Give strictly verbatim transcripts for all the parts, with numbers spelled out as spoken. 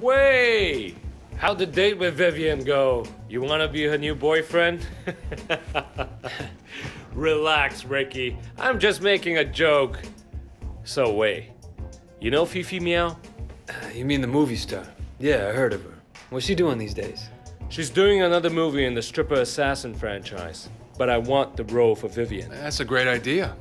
way! How'd the date with Vivian go? You wanna be her new boyfriend? Relax, Ricky. I'm just making a joke. So wait, you know Fifi Meow? Uh, you mean the movie star? Yeah, I heard of her. What's she doing these days? She's doing another movie in the Stripper Assassin franchise, but I want the role for Vivian. That's a great idea.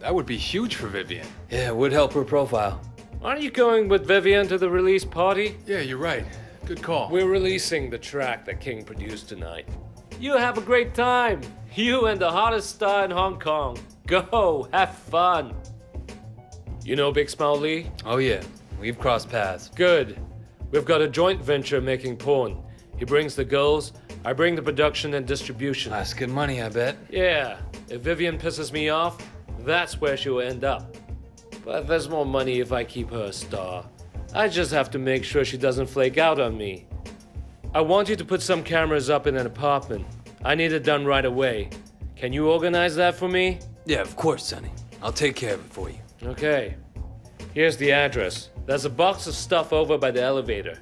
That would be huge for Vivian. Yeah, it would help her profile. Aren't you going with Vivian to the release party? Yeah, you're right. Good call. We're releasing the track that King produced tonight. You have a great time. You and the hottest star in Hong Kong. Go, have fun. You know Big Smile Lee? Oh yeah, we've crossed paths. Good. We've got a joint venture making porn. He brings the girls, I bring the production and distribution. That's good money, I bet. Yeah, if Vivian pisses me off, that's where she'll end up. But there's more money if I keep her a star. I just have to make sure she doesn't flake out on me. I want you to put some cameras up in an apartment. I need it done right away. Can you organize that for me? Yeah, of course, Sonny. I'll take care of it for you. Okay. Here's the address. There's a box of stuff over by the elevator.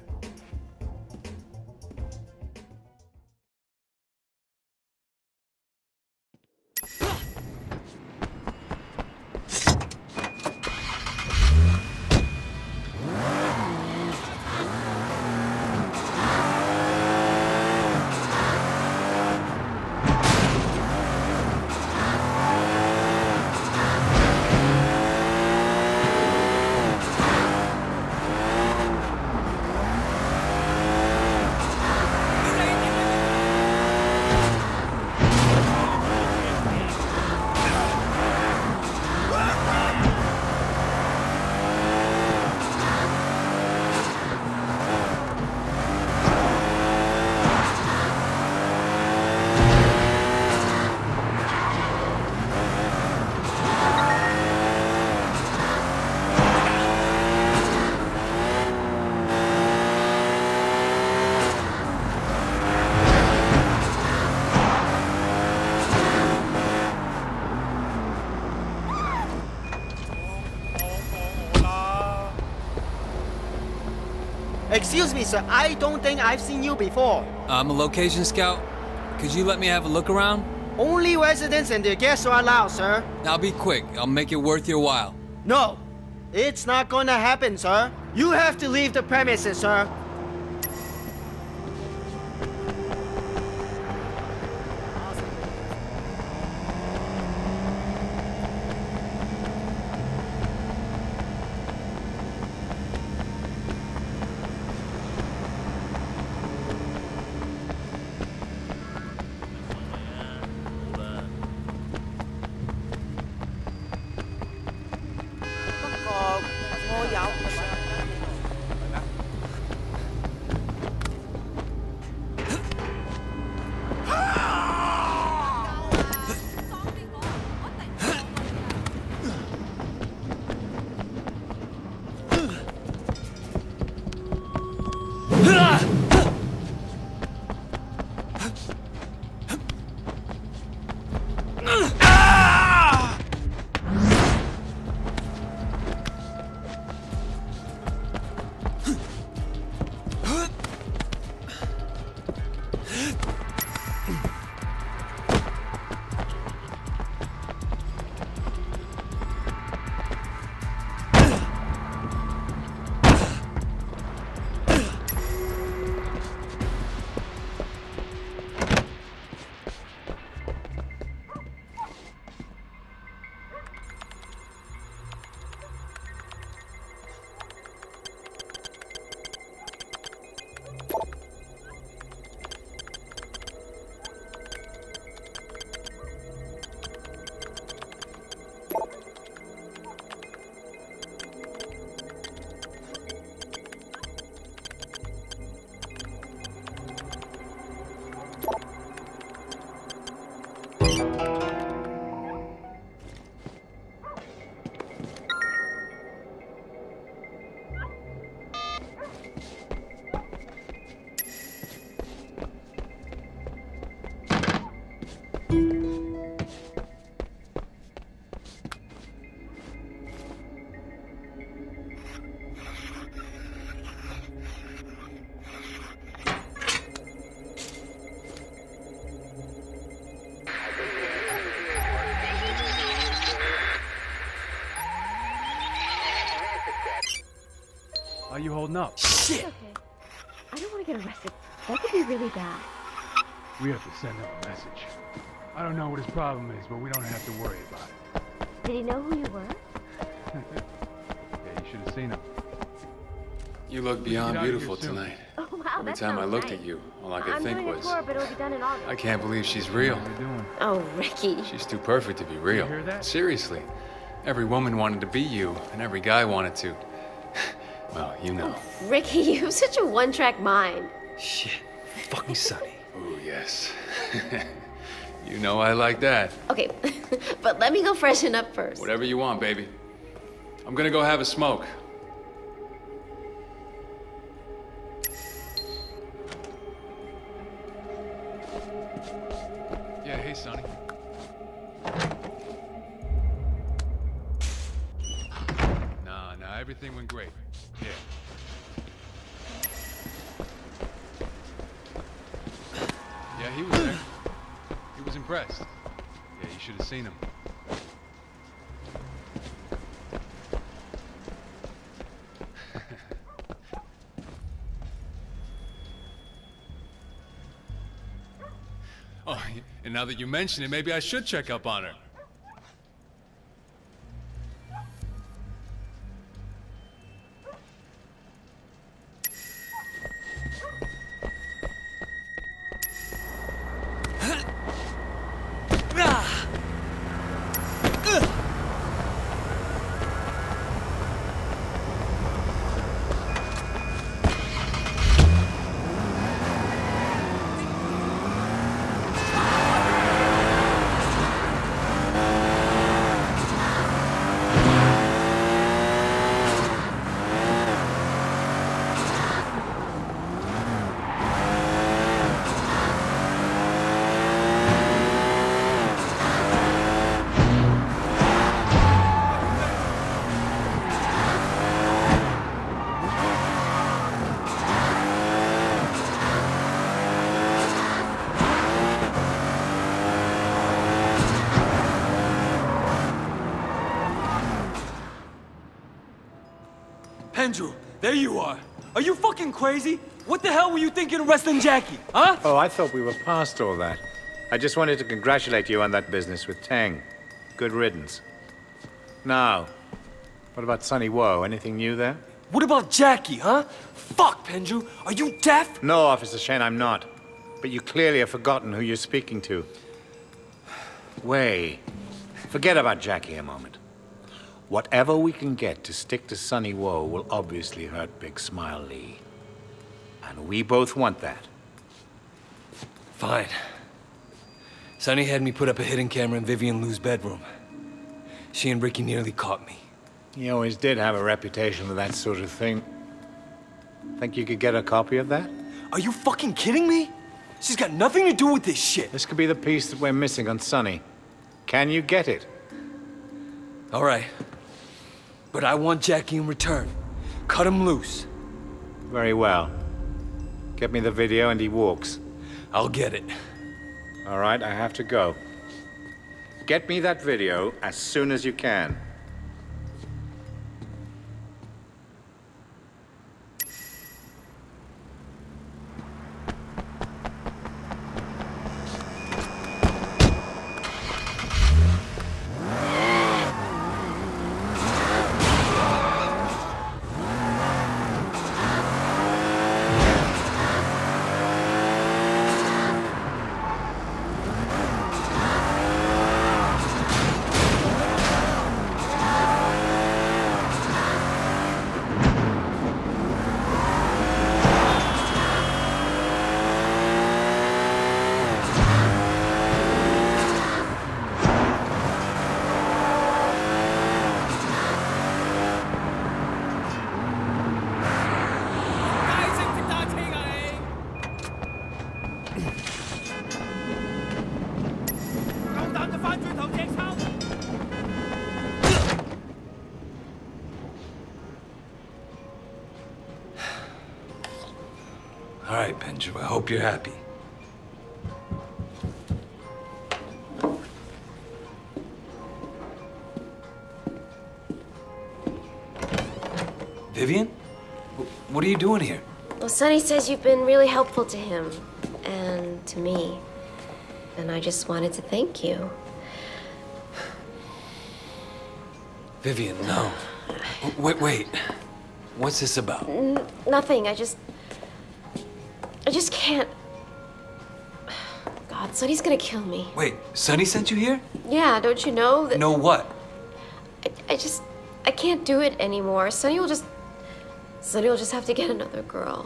Excuse me, sir. I don't think I've seen you before. I'm a location scout. Could you let me have a look around? Only residents and their guests are allowed, sir. Now be quick. I'll make it worth your while. No. It's not gonna happen, sir. You have to leave the premises, sir. How are you holding up? Shit! It's okay. I don't want to get arrested. That could be really bad. We have to send him a message. I don't know what his problem is, but we don't have to worry about it. Did he know who you were? Yeah, you should have seen him. You look beyond beautiful tonight. Oh, wow, every time I looked nice. at you, all I could I'm think was, tour, but it'll be done in August. I can't believe she's real. Oh, Ricky. She's too perfect to be real. Seriously. Every woman wanted to be you, and every guy wanted to. Well, you know. Oh, Ricky, you have such a one-track mind. Shit. Fucking Sunny. Oh, yes. You know I like that. Okay, but let me go freshen up first. Whatever you want, baby. I'm gonna go have a smoke. Yeah, hey, Sonny. Nah, nah, everything went great. Yeah. Yeah, he was there. He was impressed. Yeah, you should have seen him. Oh, and now that you mention it, maybe I should check up on her. Andrew, there you are. Are you fucking crazy? What the hell were you thinking of arresting Jackie, huh? Oh, I thought we were past all that. I just wanted to congratulate you on that business with Tang. Good riddance. Now, what about Sunny Woe? Anything new there? What about Jackie, huh? Fuck, Pendrew. Are you deaf? No, Officer Shane, I'm not. But you clearly have forgotten who you're speaking to. Way. Forget about Jackie a moment. Whatever we can get to stick to Sunny Woe will obviously hurt Big Smile Lee. And we both want that. Fine. Sunny had me put up a hidden camera in Vivian Lou's bedroom. She and Ricky nearly caught me. He always did have a reputation for that sort of thing. Think you could get a copy of that? Are you fucking kidding me? She's got nothing to do with this shit. This could be the piece that we're missing on Sunny. Can you get it? All right. But I want Jackie in return. Cut him loose. Very well. Get me the video and he walks. I'll get it. All right, I have to go. Get me that video as soon as you can. All right, Benju, I hope you're happy. Vivian? What are you doing here? Well, Sunny says you've been really helpful to him and to me. And I just wanted to thank you. Vivian, no. Wait, wait. What's this about? N- nothing. I just... I just can't... God, Sunny's gonna kill me. Wait, Sunny sent you here? Yeah, don't you know that... Know what? I, I just... I can't do it anymore. Sunny will just... Sunny will just have to get another girl.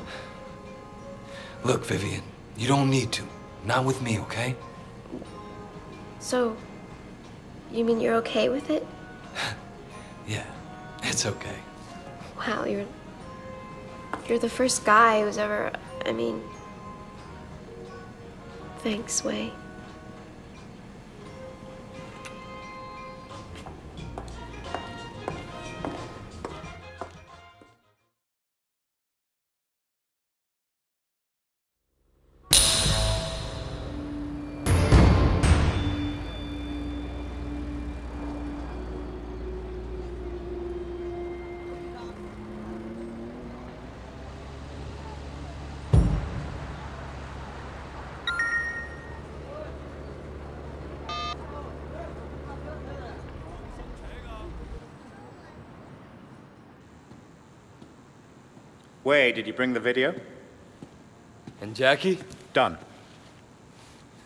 Look, Vivian, you don't need to. Not with me, okay? So, you mean you're okay with it? Yeah, it's okay. Wow, you're... You're the first guy who's ever... I mean... Thanks, Wei. Wei, did you bring the video? And Jackie? Done.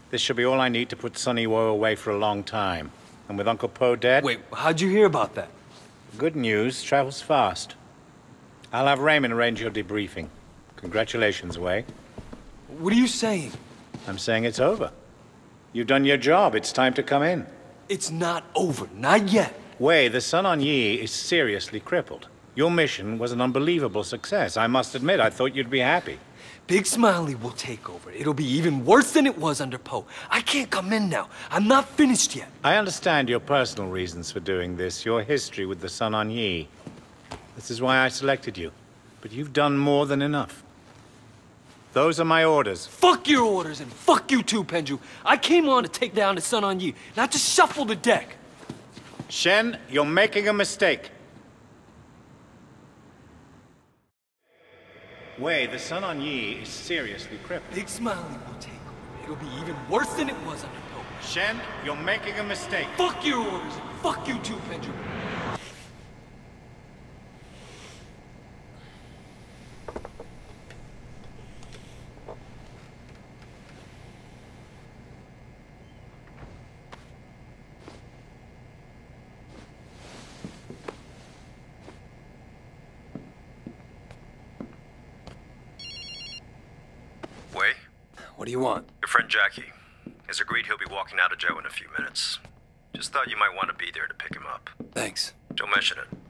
This should be all I need to put Sunny Woe away for a long time. And with Uncle Po dead... Wait, how'd you hear about that? Good news travels fast. I'll have Raymond arrange your debriefing. Congratulations, Wei. What are you saying? I'm saying it's over. You've done your job. It's time to come in. It's not over. Not yet. Wei, the Sun On Yee is seriously crippled. Your mission was an unbelievable success. I must admit, I thought you'd be happy. Big Smile Lee will take over. It'll be even worse than it was under Po. I can't come in now. I'm not finished yet. I understand your personal reasons for doing this, your history with the Sun On Yee. This is why I selected you. But you've done more than enough. Those are my orders. Fuck your orders, and fuck you too, Penju. I came on to take down the Sun On Yee, not to shuffle the deck. Shen, you're making a mistake. Wei, the Sun On Yee is seriously crippled. Big Smile Lee will take over. It'll be even worse than it was under Po. Shen, you're making a mistake. Fuck your orders. Fuck you too, Pedro. What do you want? Your friend Jackie has agreed he'll be walking out of jail in a few minutes. Just thought you might want to be there to pick him up. Thanks. Don't mention it.